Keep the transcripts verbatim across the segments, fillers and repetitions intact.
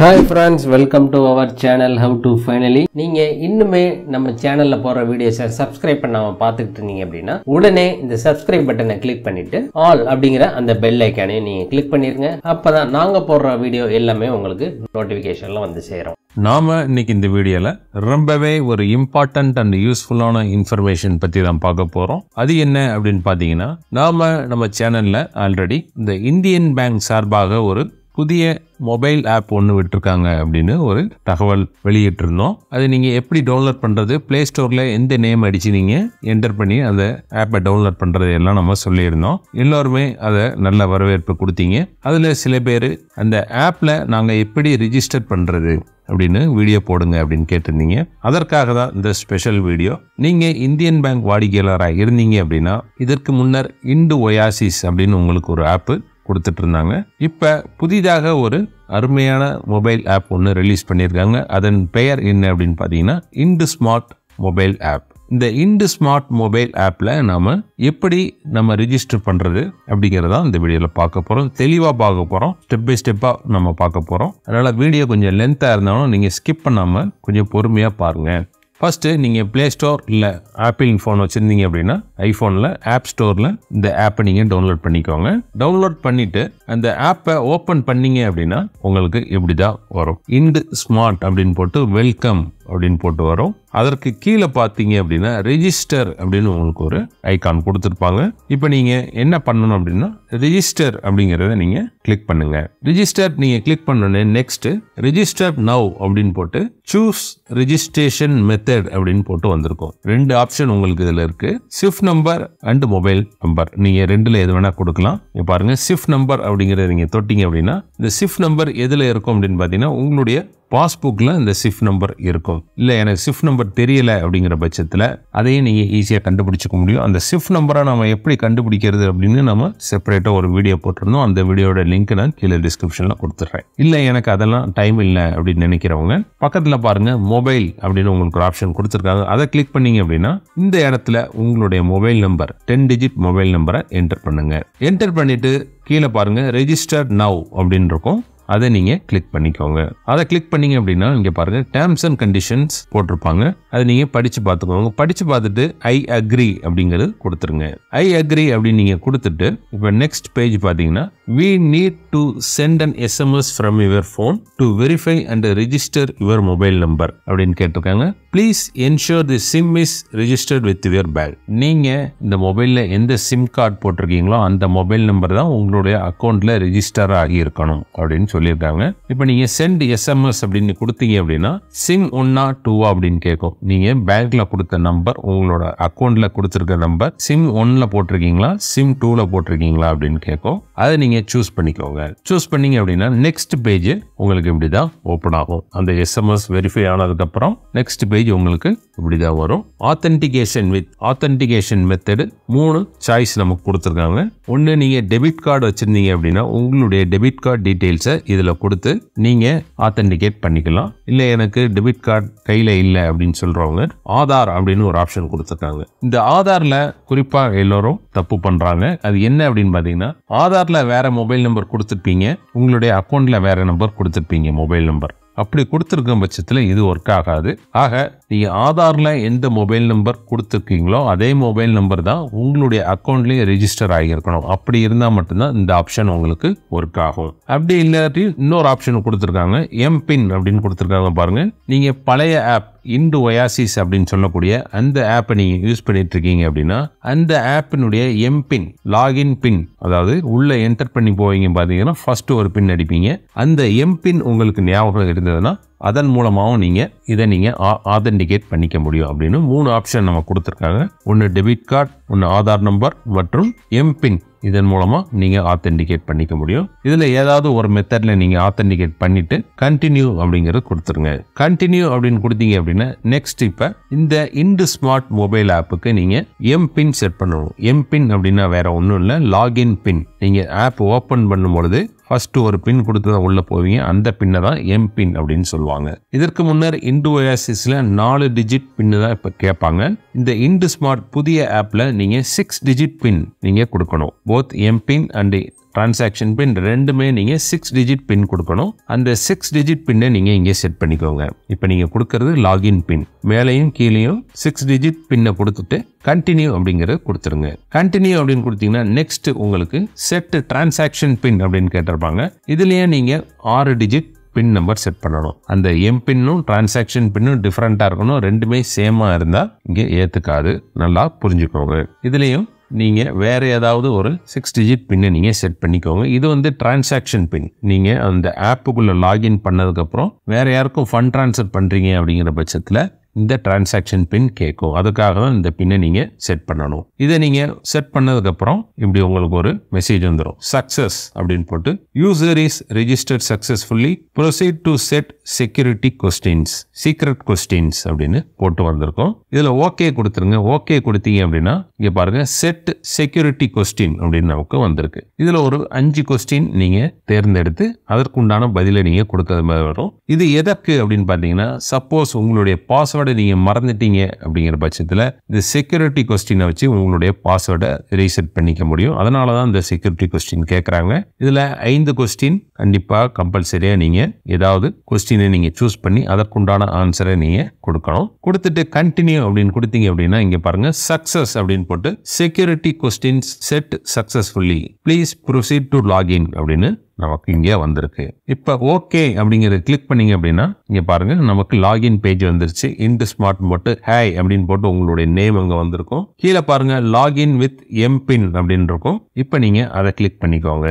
Hi friends, welcome to our channel how to finally. நீங்கள் இன்னுமே நம்ம சேனலில் போகிற வீடியோஸை சப்ஸ்கிரைப் பண்ணாமல் பார்த்துக்கிட்டு இருந்தீங்க அப்படின்னா உடனே இந்த சப்ஸ்கிரைப் பட்டனை கிளிக் பண்ணிவிட்டு ஆல் அப்படிங்கிற அந்த பெல் ஐக்கானையும் நீங்கள் கிளிக் பண்ணிடுங்க. அப்போ தான் நாங்கள் போடுற வீடியோ எல்லாமே உங்களுக்கு நோட்டிஃபிகேஷனில் வந்து சேரும். நாம் இன்னைக்கு இந்த வீடியோவில் ரொம்பவே ஒரு இம்பார்ட்டண்ட் அண்ட் யூஸ்ஃபுல்லான இன்ஃபர்மேஷன் பற்றி தான் பார்க்க போகிறோம். அது என்ன அப்படின்னு பார்த்தீங்கன்னா, நாம் நம்ம சேனலில் ஆல்ரெடி இந்த இந்தியன் பேங்க் சார்பாக ஒரு புதிய மொபைல் ஆப் ஒன்று விட்டுருக்காங்க அப்படின்னு ஒரு தகவல் வெளியிட்டிருந்தோம். அது நீங்கள் எப்படி டவுன்லோட் பண்ணுறது, பிளே ஸ்டோரில் எந்த நேம் அடித்து நீங்கள் என்டர் பண்ணி அந்த ஆப்பை டவுன்லோட் பண்ணுறது எல்லாம் நம்ம சொல்லியிருந்தோம். எல்லோருமே அதை நல்ல வரவேற்பு கொடுத்தீங்க. அதில் சில பேர் அந்த ஆப்பில் நாங்கள் எப்படி ரிஜிஸ்டர் பண்ணுறது அப்படின்னு வீடியோ போடுங்க அப்படின்னு கேட்டிருந்தீங்க. அதற்காக தான் இந்த ஸ்பெஷல் வீடியோ. நீங்கள் இந்தியன் பேங்க் வாடிக்கையாளராக இருந்தீங்க அப்படின்னா இதற்கு முன்னர் இண்டு ஒயாசிஸ் அப்படின்னு உங்களுக்கு ஒரு ஆப்பு கொடுத்துட்டு இருந்தாங்க. இப்போ புதிதாக ஒரு அருமையான மொபைல் ஆப் ஒன்று ரிலீஸ் பண்ணியிருக்காங்க. அதன் பெயர் என்ன அப்படின்னு பார்த்தீங்கன்னா IndSMART மொபைல் ஆப். இந்த IndSMART மொபைல் ஆப்பில் நாம் எப்படி நம்ம ரிஜிஸ்டர் பண்ணுறது அப்படிங்கிறதான் இந்த வீடியோவில் பார்க்க போகிறோம். தெளிவாக பார்க்க போகிறோம், ஸ்டெப் பை ஸ்டெப்பாக நம்ம பார்க்க போகிறோம். அதனால் வீடியோ கொஞ்சம் லென்த்தாக இருந்தாலும் நீங்கள் ஸ்கிப் பண்ணாமல் கொஞ்சம் பொறுமையாக பாருங்கள். ஃபஸ்ட்டு நீங்கள் ப்ளே ஸ்டோர் இல்லை ஆப்பிள் ஃபோன் வச்சுருந்தீங்க அப்படின்னா ஐஃபோனில் ஆப் ஸ்டோரில் இந்த ஆப்பை நீங்கள் டவுன்லோட் பண்ணிக்கோங்க. டவுன்லோட் பண்ணிவிட்டு அந்த ஆப்பை ஓப்பன் பண்ணிங்க அப்படின்னா உங்களுக்கு இப்படி தான் வரும். IndSMART அப்படின்னு போட்டு வெல்கம் அப்படின்னு போட்டு வரும். அதற்கு கீழே பார்த்தீங்க அப்படின்னா ரெஜிஸ்டர் அப்படின்னு உங்களுக்கு ஒரு ஐக்கான் கொடுத்துருப்பாங்க. இப்போ நீங்கள் என்ன பண்ணணும் அப்படின்னா ரெஜிஸ்டர் அப்படிங்கிறத நீங்கள் கிளிக் பண்ணுங்கள். ரிஜிஸ்டர் நீங்கள் கிளிக் பண்ணோன்னே நெக்ஸ்ட்டு ரிஜிஸ்டர் நவ் அப்படின்னு போட்டு சூஸ் ரிஜிஸ்ட்ரேஷன் மெத்தட் அப்படின்னு போட்டு வந்திருக்கும். ரெண்டு ஆப்ஷன் உங்களுக்கு இதில் இருக்குது, CIF number and mobile number. நீங்கள் ரெண்டில் எது வேணால் கொடுக்கலாம். இங்கே பாருங்கள், சிஃப் நம்பர் அப்படிங்கிறத நீங்கள் தொட்டிங்க அப்படின்னா இந்த சிஃப் நம்பர் எதில் இருக்கும் அப்படின்னு பார்த்தீங்கன்னா உங்களுடைய பாஸ்புக்கில் இந்த சிஃப் நம்பர் இருக்கும். இல்லை எனக்கு சிஃப் நம்பர் தெரியலை அப்படிங்கிற பட்சத்தில் அதையும் நீங்கள் ஈஸியாக கண்டுபிடிச்சிக்க முடியும். அந்த சிஃப் நம்பரை நம்ம எப்படி கண்டுபிடிக்கிறது அப்படின்னு நம்ம செப்பரேட்டாக ஒரு வீடியோ போட்டிருந்தோம். அந்த வீடியோட லிங்க் நான் கீழே டிஸ்கிரிப்ஷனில் கொடுத்துட்றேன். இல்லை எனக்கு அதெல்லாம் டைம் இல்லை அப்படின்னு நினைக்கிறவங்க பக்கத்தில் பாருங்கள் மொபைல் அப்படின்னு உங்களுக்கு ஒரு ஆப்ஷன் கொடுத்துருக்காங்க. அதை கிளிக் பண்ணிங்க அப்படின்னா இந்த இடத்துல உங்களுடைய mobile number ten digit mobile நம்பரை என்டர் பண்ணுங்கள். என்டர் பண்ணிவிட்டு கீழே பாருங்கள் ரெஜிஸ்டர் நவ் அப்படின்னு இருக்கும். அதை நீங்கள் கிளிக் பண்ணிக்கோங்க. அதை கிளிக் பண்ணிங்க அப்படின்னா இங்கே பாருங்கள் டேர்ம்ஸ் அண்ட் கண்டிஷன்ஸ் போட்டிருப்பாங்க. அதை நீங்கள் படித்து பார்த்துக்கோங்க. படித்து பார்த்துட்டு ஐ அக்ரி அப்படிங்கிறது கொடுத்துருங்க. ஐ அக்ரி அப்படின்னு நீங்கள் கொடுத்துட்டு இப்போ நெக்ஸ்ட் பேஜ் பார்த்தீங்கன்னா we need to send an S M S from your phone to verify and register your mobile number அப்படின்னு கேட்டிருக்காங்க. Please ensure the SIM is registered with your bank. நீங்கள் இந்த மொபைலில் எந்த சிம் கார்டு போட்டிருக்கீங்களோ அந்த mobile number தான் உங்களுடைய அக்கௌண்ட்டில் ரெஜிஸ்டர் ஆகி இருக்கணும் அப்படின்னு சொல்லியிருக்காங்க. இப்போ நீங்கள் சென்ட் எஸ்எம்எஸ் அப்படின்னு கொடுத்தீங்க அப்படின்னா சிம் ஒன்னா டூவா அப்படின்னு கேட்கும். நீங்கள் பேங்க்கில் கொடுத்த நம்பர் உங்களோட அக்கௌண்ட்டில் கொடுத்துருக்க நம்பர் சிம் ஒன்னில் போட்டிருக்கீங்களா சிம் டூவில் போட்டிருக்கீங்களா அப்படின்னு கேட்கும். அதை நீங்கள் சூஸ் பண்ணிக்கோங்க. சூஸ் பண்ணீங்க அப்படின்னா நெக்ஸ்ட் பேஜ் உங்களுக்கு இப்படிதான் ஓபன் ஆகும். அந்த எஸ்எம்எஸ் வெரிஃபை ஆனதுக்கு அப்புறம் நெக்ஸ்ட் பேஜ் உங்களுக்கு இப்படிதான் வரும். ஆத்தென்டிகேஷன் வித் ஆத்தென்டிகேஷன் மெத்தட் மூணு சாய்ஸ் நமக்கு கொடுத்துருக்காங்க. ஒன்று, நீங்கள் டெபிட் கார்டு வச்சிருந்தீங்க அப்படின்னா உங்களுடைய டெபிட் கார்டு டீட்டெயில்ஸை இதில் கொடுத்து நீங்கள் ஆத்தென்டிகேட் பண்ணிக்கலாம். இல்லை எனக்கு டெபிட் கார்டு கையில் இல்லை அப்படின்னு சொல்கிறவங்க ஆதார் அப்படின்னு ஒரு ஆப்ஷன் கொடுத்துருக்காங்க. இந்த ஆதாரில் குறிப்பாக எல்லோரும் தப்பு பண்ணுறாங்க. அது என்ன அப்படின்னு பார்த்தீங்கன்னா ஆதாரில் வேற மொபைல் நம்பர் கொடுத்துருப்பீங்க, உங்களுடைய அக்கௌண்ட்ல வேற நம்பர் கொடுத்துருப்பீங்க மொபைல் நம்பர். அப்படி கொடுத்துருக்க பட்சத்தில் இது ஒர்க் ஆகாது. ஆக நீங்கள் ஆதாரில் எந்த மொபைல் நம்பர் கொடுத்துருக்கீங்களோ அதே மொபைல் நம்பர் தான் உங்களுடைய அக்கௌண்ட்லேயே ரெஜிஸ்டர் ஆகியிருக்கணும். அப்படி இருந்தால் மட்டும்தான் இந்த ஆப்ஷன் உங்களுக்கு ஒர்க் ஆகும். அப்படி இல்லாட்டி இன்னொரு ஆப்ஷன் கொடுத்துருக்காங்க எம்பின் அப்படின்னு கொடுத்துருக்காங்க. பாருங்கள், நீங்கள் பழைய ஆப் இண்டு ஒயாசிஸ் அப்படின்னு சொல்லக்கூடிய அந்த ஆப்பை நீங்கள் யூஸ் பண்ணிட்டு இருக்கீங்க அப்படின்னா அந்த ஆப்பினுடைய எம்பின் லாகின் பின், அதாவது உள்ளே என்டர் பண்ணி போவீங்க பார்த்தீங்கன்னா ஃபர்ஸ்ட் ஒரு பின் அடிப்பீங்க, அந்த எம்பின் உங்களுக்கு ஞாபகம் இருந்ததுன்னா அதன் மூலமாகவும் நீங்கள் இதை நீங்கள் ஆத்தென்டிகேட் பண்ணிக்க முடியும் அப்படின்னு மூணு ஆப்ஷன் நம்ம கொடுத்துருக்காங்க. ஒன்று டெபிட் கார்டு, ஒன்று ஆதார் நம்பர் மற்றும் எம்பின். இதன் மூலமாக நீங்கள் ஆத்தென்டிகேட் பண்ணிக்க முடியும். இதில் ஏதாவது ஒரு மெத்தடில் நீங்கள் ஆத்தென்டிகேட் பண்ணிவிட்டு கண்டினியூ அப்படிங்கிறது கொடுத்துருங்க. கண்டினியூ அப்படின்னு கொடுத்தீங்க அப்படின்னா நெக்ஸ்ட் இப்போ இந்த IndSMART மொபைல் ஆப்புக்கு நீங்கள் எம்பின் செட் பண்ணணும். எம்பின் அப்படின்னா வேறு ஒன்றும் இல்லை, லாகின் பின். நீங்கள் ஆப் ஓப்பன் பண்ணும்பொழுது ஃபஸ்ட்டு ஒரு பின் கொடுத்து தான் உள்ளே போவீங்க, அந்த பின்னை தான் எம்பின் அப்படின்னு சொல்லுவாங்க. இதற்கு முன்னர் இண்டு ஒயாசிஸில் நாலு டிஜிட் பின்னு தான் இப்போ கேட்பாங்க. இந்த IndSMART புதிய ஆப்பில் நீங்கள் சிக்ஸ் டிஜிட் பின் நீங்கள் கொடுக்கணும். போத் எம்பின் அண்ட் டிரான்சாக்ஷன் பின் ரெண்டுமே நீங்கள் சிக்ஸ் டிஜிட் பின் கொடுக்கணும். அந்த சிக்ஸ் டிஜிட் பின்னை நீங்கள் இங்கே செட் பண்ணிக்கோங்க. இப்போ நீங்கள் கொடுக்கறது லாகின் பின், மேலையும் கீழேயும் சிக்ஸ் டிஜிட் பின்னை கொடுத்துட்டு கண்டினியூ அப்படிங்கிறத கொடுத்துருங்க. கண்டினியூ அப்படின்னு கொடுத்தீங்கன்னா நெக்ஸ்ட் உங்களுக்கு செட் டிரான்சாக்ஷன் பின் அப்படின்னு கேட்டிருப்பாங்க. இதுலேயே நீங்கள் ஆறு டிஜிட் பின் நம்பர் செட் பண்ணணும். அந்த எம் பின்னும் டிரான்சாக்ஷன் பின்னும் டிஃப்ரெண்ட்டாக இருக்கணும். ரெண்டுமே சேமாக இருந்தால் இங்கே ஏற்றுக்காது, நல்லா புரிஞ்சுக்கோங்க. இதுலேயும் நீங்கள் வேறு ஏதாவது ஒரு சிக்ஸ் டிஜிட் பின்னை நீங்கள் செட் பண்ணிக்கோங்க. இது வந்து டிரான்சாக்ஷன் பின். நீங்கள் அந்த ஆப்புக்குள்ளே லாகின் பண்ணதுக்கப்புறம் வேறு யாருக்கும் ஃபண்ட் ட்ரான்ஸ்ஃபர் பண்ணுறீங்க அப்படிங்கிற பட்சத்தில் இந்த டிரான்சாக்ஷன் பின் கேட்கும். அதுக்காக தான் இந்த பின்னை நீங்கள் செட் பண்ணணும். இதை நீங்கள் செட் பண்ணதுக்கப்புறம் இப்படி உங்களுக்கு ஒரு மெசேஜ் வந்துடும். சக்ஸஸ் அப்படின்னு போட்டு user is registered successfully, proceed to set security questions, secret questions அப்படின்னு போட்டு வந்திருக்கோம். இதில் ஓகே கொடுத்துருங்க. ஓகே கொடுத்தீங்க அப்படின்னா இங்கே பாருங்க செட் செக்யூரிட்டி கொஸ்டின் அப்படின்னு நமக்கு வந்திருக்கு. இதில் ஒரு அஞ்சு கொஸ்டின் நீங்கள் தேர்ந்தெடுத்து அதற்குண்டான பதிலை நீங்கள் கொடுக்கறது மாதிரி வரும். இது எதற்கு அப்படின்னு பார்த்தீங்கன்னா, சப்போஸ் உங்களுடைய பாஸ்வேர்டு நீங்க மறந்துட்டீங்க அப்படிங்கிற பட்சத்தில் இந்த செக்யூரிட்டி கொஸ்டினை வச்சு உங்களுடைய பாஸ்வேர்டை ரீசெட் பண்ணிக்க முடியும். அதனால தான் இந்த செக்யூரிட்டி கொஸ்டின் கேட்குறாங்க. இதில் ஐந்து கொஸ்டின் கண்டிப்பாக கம்பல்சரியாக நீங்கள் ஏதாவது கொஸ்டினை நீங்கள் சூஸ் பண்ணி அதற்குண்டான ஆன்சரை நீங்கள் கொடுக்கணும். கொடுத்துட்டு கண்டினியூ அப்படின்னு கொடுத்தீங்க அப்படின்னா இங்கே பாருங்க சக்ஸஸ் அப்படின்னு போட்டு security questions set successfully, please proceed to login அப்படின்னு நமக்கு இங்கே வந்திருக்கு. இப்போ ஓகே அப்படிங்கிறத கிளிக் பண்ணிங்க அப்படின்னா இங்கே பாருங்கள் நமக்கு லாகின் பேஜ் வந்துருச்சு. இண்ட் ஸ்மார்ட் போட்டு ஹாய் அப்படின்னு போட்டு உங்களுடைய நேம் அங்கே வந்திருக்கும். கீழே பாருங்கள் லாகின் வித் எம்பின் அப்படின்னு இருக்கும். இப்போ நீங்கள் அதை கிளிக் பண்ணிக்கோங்க.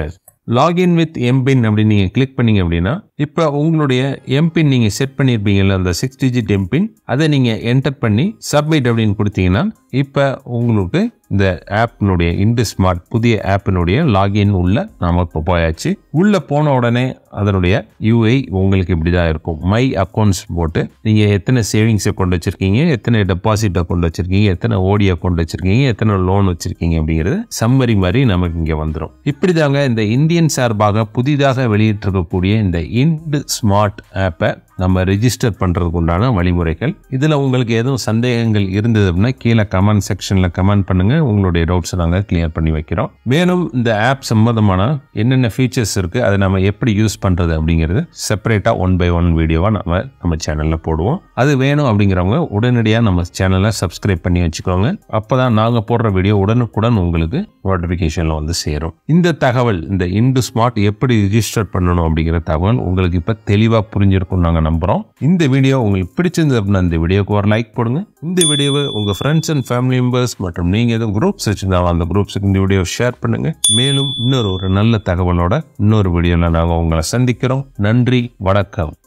லாகின் வித் எம்பின் அப்படின்னு நீங்கள் கிளிக் பண்ணிங்க அப்படின்னா இப்போ உங்களுடைய எம்பின் நீங்கள் செட் பண்ணியிருப்பீங்கல்ல, அந்த சிக்ஸ் டிஜிட் எம்பின், அதை நீங்கள் என்டர் பண்ணி சப்மிட் அப்படின்னு கொடுத்தீங்கன்னா இப்போ உங்களுக்கு இந்த ஆப்பினுடைய இண்ட் ஸ்மார்ட் புதிய ஆப்பினுடைய லாகின் உள்ள நாம் இப்போ போயாச்சு. உள்ளே போன உடனே அதனுடைய யூஐ உங்களுக்கு இப்படி தான் இருக்கும். மை அக்கௌண்ட்ஸ் போட்டு நீங்கள் எத்தனை சேவிங்ஸ் அக்கௌண்ட் வச்சுருக்கீங்க, எத்தனை டெபாசிட் அக்கௌண்ட் வச்சுருக்கீங்க, எத்தனை ஓடி அக்கௌண்ட் வச்சுருக்கீங்க, எத்தனை லோன் வச்சுருக்கீங்க அப்படிங்கிறது சம்மரி மாதிரி நமக்கு இங்கே வந்துடும். இப்படி தாங்க இந்த இந்தியன் சார்பாக புதிதாக வெளியிட்டிருக்கக்கூடிய இந்த இண்ட் ஸ்மார்ட் ஆப்பை நம்ம ரெஜிஸ்டர் பண்ணுறதுக்கு உண்டான வழிமுறைகள். இதில் உங்களுக்கு எதுவும் சந்தேகங்கள் இருந்தது அப்படின்னா கீழே கமெண்ட் செக்ஷனில் கமெண்ட் பண்ணுங்கள். உங்களுடைய டவுட்ஸை நாங்கள் கிளியர் பண்ணி வைக்கிறோம். மேலும் இந்த ஆப் சம்மந்தமான என்னென்ன ஃபீச்சர்ஸ் இருக்குது, அதை நம்ம எப்படி யூஸ் பண்ணுறது அப்படிங்கிறது செப்பரேட்டாக ஒன் பை ஒன் வீடியோவாக நம்ம நம்ம சேனலில் போடுவோம். அது வேணும் அப்படிங்கிறவங்க உடனடியாக நம்ம சேனலை சப்ஸ்கிரைப் பண்ணி வச்சுக்கோங்க. அப்போ தான் நாங்கள் போடுற வீடியோ உடனுக்குடன் உங்களுக்கு நோட்டிஃபிகேஷனில் வந்து சேரும். இந்த தகவல், இந்த இண்ட் ஸ்மார்ட் எப்படி ரிஜிஸ்டர் பண்ணணும் அப்படிங்கிற தகவல் உங்களுக்கு இப்போ தெளிவாக புரிஞ்சிருக்கும் நாங்கள் நம்புறோம். இந்த வீடியோ உங்களுக்கு பிடிச்சிருந்தது அப்படின்னா இந்த வீடியோக்கு ஒரு லைக் போடுங்க. இந்த வீடியோவை உங்க ஃப்ரெண்ட்ஸ் அண்ட் ஃபேமிலி மெம்பர்ஸ் மற்றும் நீங்க எதுவும் குரூப்ஸ் வச்சிருந்தாலும் அந்த குரூப்ஸுக்கு இந்த வீடியோ ஷேர் பண்ணுங்க. மேலும் இன்னொரு ஒரு நல்ல தகவலோட இன்னொரு வீடியோல நாங்கள் உங்களை சந்திக்கிறோம். நன்றி, வணக்கம்.